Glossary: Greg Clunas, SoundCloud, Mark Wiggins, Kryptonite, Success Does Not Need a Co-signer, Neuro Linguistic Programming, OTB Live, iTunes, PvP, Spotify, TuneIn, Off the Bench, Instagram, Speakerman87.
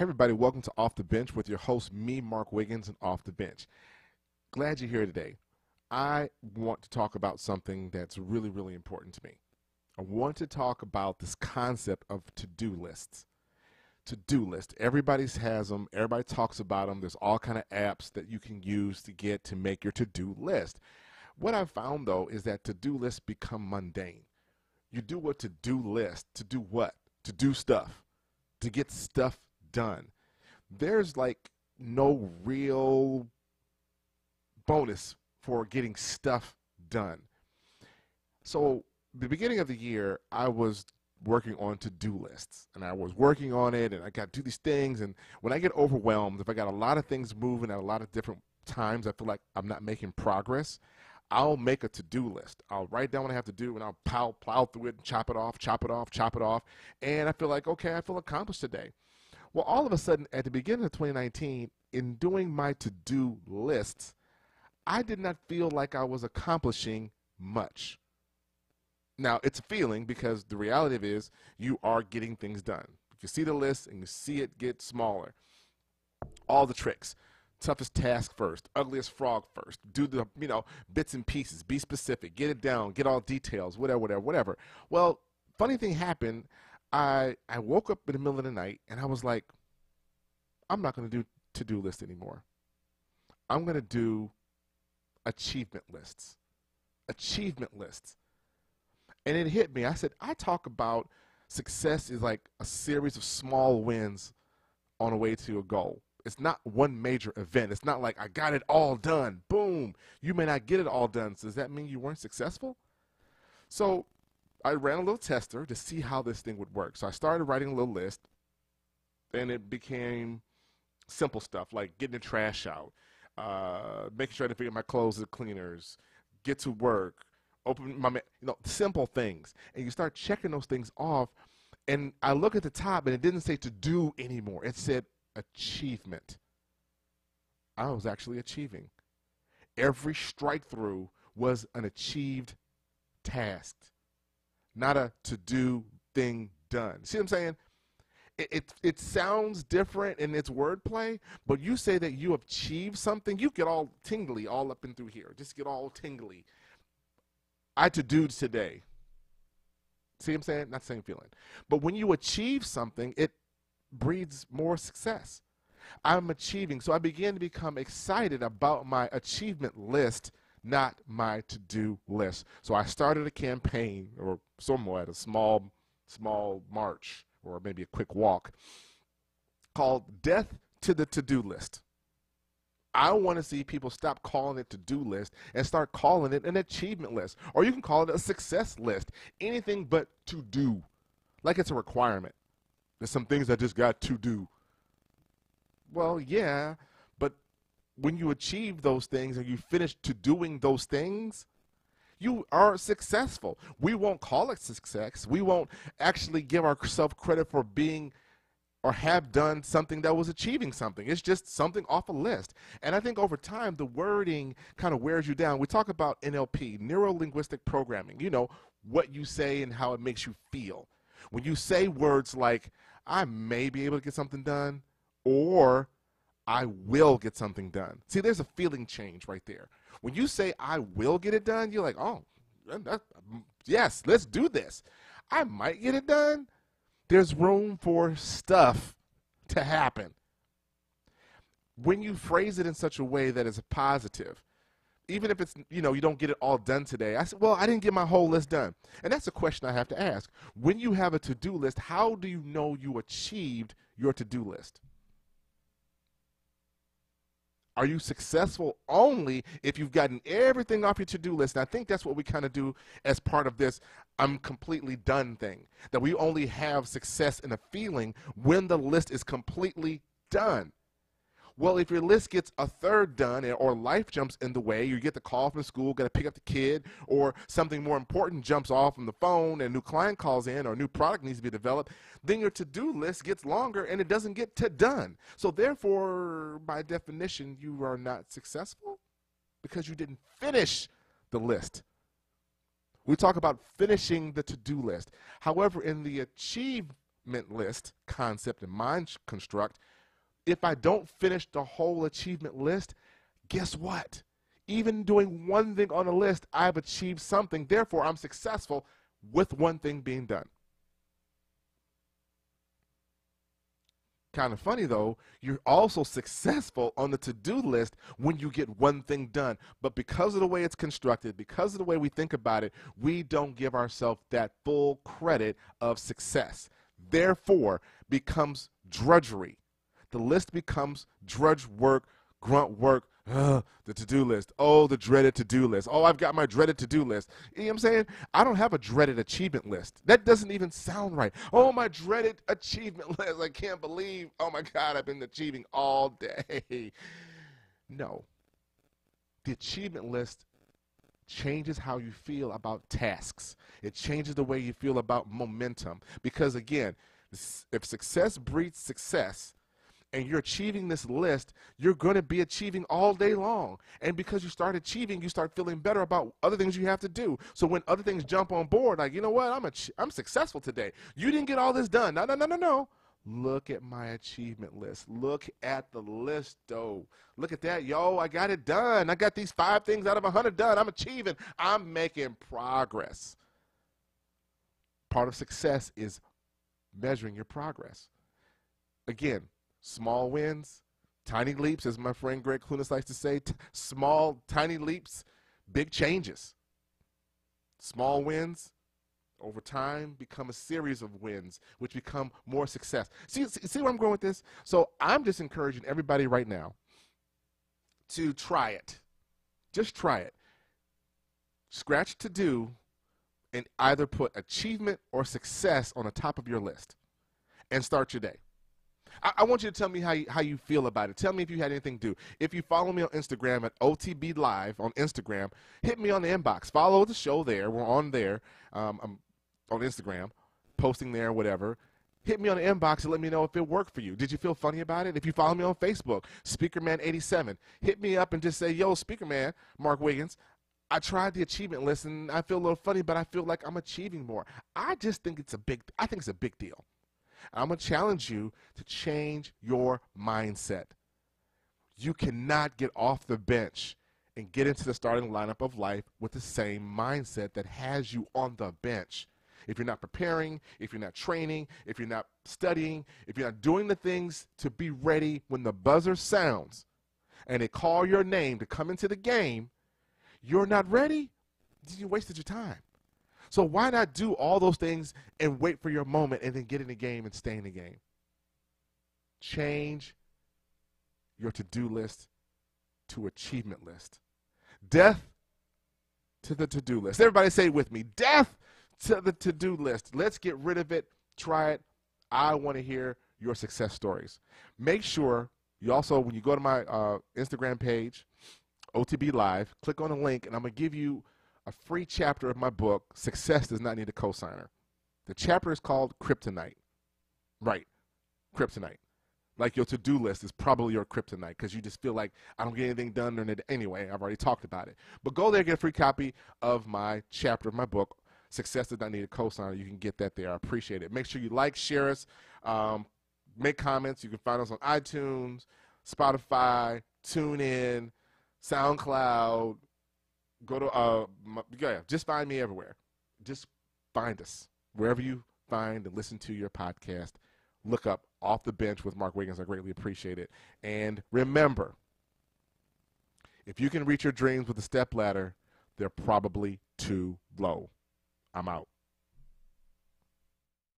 Hey everybody, welcome to Off the Bench with your host, me, Mark Wiggins, and Off the Bench. Glad you're here today. I want to talk about something that's really, really important to me. I want to talk about this concept of to-do lists. To-do list. Everybody has them. Everybody talks about them. There's all kind of apps that you can use to get to make your to-do list. What I've found, though, is that to-do lists become mundane. You do a to-do list to do what? To do stuff. To get stuff done. There's like no real bonus for getting stuff done. So the beginning of the year, I was working on to-do lists, and I was working on it, and I got to do these things, and when I get overwhelmed, if I got a lot of things moving at a lot of different times, I feel like I'm not making progress, I'll make a to-do list. I'll write down what I have to do, and I'll plow through it and chop it off, and I feel like, okay, I feel accomplished today. Well, all of a sudden, at the beginning of 2019, in doing my to-do lists, I did not feel like I was accomplishing much. Now, it's a feeling because the reality of it is you are getting things done. You see the list and you see it get smaller. All the tricks. Toughest task first, ugliest frog first, do the, bits and pieces, be specific, get it down, get all details, whatever. Well, funny thing happened. I woke up in the middle of the night and I was like, I'm not going to do to-do lists anymore. I'm going to do achievement lists. And it hit me. I said, I talk about success is like a series of small wins on the way to a goal. It's not one major event. It's not like I got it all done. Boom. You may not get it all done. So does that mean you weren't successful? So I ran a little tester to see how this thing would work. So I started writing a little list, and it became simple stuff like getting the trash out, making sure I didn't forget my clothes at the cleaners, get to work, open my, simple things. And you start checking those things off, and I look at the top, and it didn't say to do anymore. It said achievement. I was actually achieving. Every strike through was an achieved task. Not a to-do thing done. See what I'm saying? It sounds different in its wordplay, but you say that you achieve something, you get all tingly all up and through here. Just get all tingly. I to-doed today. See what I'm saying? Not the same feeling. But when you achieve something, it breeds more success. I'm achieving. So I began to become excited about my achievement list, not my to-do list. So I started a campaign, or somewhat, a small march, or maybe a quick walk, called Death to the To-Do List. I want to see people stop calling it to-do list and start calling it an achievement list, or you can call it a success list, anything but to-do, like it's a requirement. There's some things I just got to do. Well, yeah, when you achieve those things and you finish to doing those things, you are successful. We won't call it success. We won't actually give ourselves credit for being or have done something that was achieving something. It's just something off a list. And I think over time, the wording kind of wears you down. We talk about NLP, Neuro Linguistic Programming, what you say and how it makes you feel. When you say words like, I may be able to get something done, or I will get something done. See, there's a feeling change right there. When you say, I will get it done, you're like, oh, yes, let's do this. I might get it done. There's room for stuff to happen. When you phrase it in such a way that is positive, even if it's, you don't get it all done today. I said, well, I didn't get my whole list done. And that's a question I have to ask. When you have a to-do list, how do you know you achieved your to-do list? Are you successful only if you've gotten everything off your to-do list? And I think that's what we kind of do as part of this I'm completely done thing, that we only have success in a feeling when the list is completely done. Well, if your list gets a third done or life jumps in the way, you get the call from school, got to pick up the kid, or something more important jumps off from the phone and a new client calls in or a new product needs to be developed, then your to-do list gets longer and it doesn't get to done. So therefore, by definition, you are not successful because you didn't finish the list. We talk about finishing the to-do list. However, in the achievement achievement list concept and mind construct, if I don't finish the whole achievement list, guess what? Even doing one thing on a list, I've achieved something. Therefore, I'm successful with one thing being done. Kind of funny, though, you're also successful on the to-do list when you get one thing done. But because of the way it's constructed, because of the way we think about it, we don't give ourselves that full credit of success. Therefore, becomes drudgery. The list becomes drudge work, grunt work. The to-do list. Oh, the dreaded to-do list. Oh, I've got my dreaded to-do list. You know what I'm saying? I don't have a dreaded achievement list. That doesn't even sound right. Oh, my dreaded achievement list. I can't believe, oh my God, I've been achieving all day. No. The achievement list changes how you feel about tasks. It changes the way you feel about momentum. Because again, if success breeds success, and you're achieving this list, you're going to be achieving all day long. And because you start achieving, you start feeling better about other things you have to do. So when other things jump on board, like, you know what, I'm successful today. You didn't get all this done. No, no, no, no, no. Look at my achievement list. Look at the list, though. Look at that. Yo, I got it done. I got these 5 things out of 100 done. I'm achieving. I'm making progress. Part of success is measuring your progress. Again, small wins, tiny leaps, as my friend Greg Clunas likes to say, small, tiny leaps, big changes. Small wins over time become a series of wins, which become more success. See where I'm going with this? So I'm just encouraging everybody right now to try it. Just try it. Scratch to do and either put achievement or success on the top of your list and start your day. I want you to tell me how you feel about it. Tell me if you had anything to do. If you follow me on Instagram at OTB Live on Instagram, hit me on the inbox. Follow the show there. We're on there. I'm on Instagram, posting there, whatever. Hit me on the inbox and let me know if it worked for you. Did you feel funny about it? If you follow me on Facebook, Speakerman87, hit me up and just say, yo, Speakerman, Mark Wiggins, I tried the achievement list and I feel a little funny, but I feel like I'm achieving more. I think it's a big deal. I'm going to challenge you to change your mindset. You cannot get off the bench and get into the starting lineup of life with the same mindset that has you on the bench. If you're not preparing, if you're not training, if you're not studying, if you're not doing the things to be ready when the buzzer sounds and they call your name to come into the game, you're not ready, you wasted your time. So why not do all those things and wait for your moment and then get in the game and stay in the game? Change your to-do list to achievement list. Death to the to-do list. Everybody say it with me. Death to the to-do list. Let's get rid of it. Try it. I want to hear your success stories. Make sure you also, when you go to my Instagram page, OTB Live, click on the link, and I'm going to give you a free chapter of my book, Success Does Not Need a Co-signer. The chapter is called Kryptonite. Right, Kryptonite. Like your to-do list is probably your kryptonite because you just feel like I don't get anything done during the day. Anyway, I've already talked about it. But go there, get a free copy of my chapter of my book, Success Does Not Need a Co-signer. You can get that there. I appreciate it. Make sure you like, share us, make comments. You can find us on iTunes, Spotify, TuneIn, SoundCloud. Go to, just find me everywhere. Just find us. Wherever you find and listen to your podcast, look up Off the Bench with Mark Wiggins. I greatly appreciate it. And remember, if you can reach your dreams with a step ladder, they're probably too low. I'm out.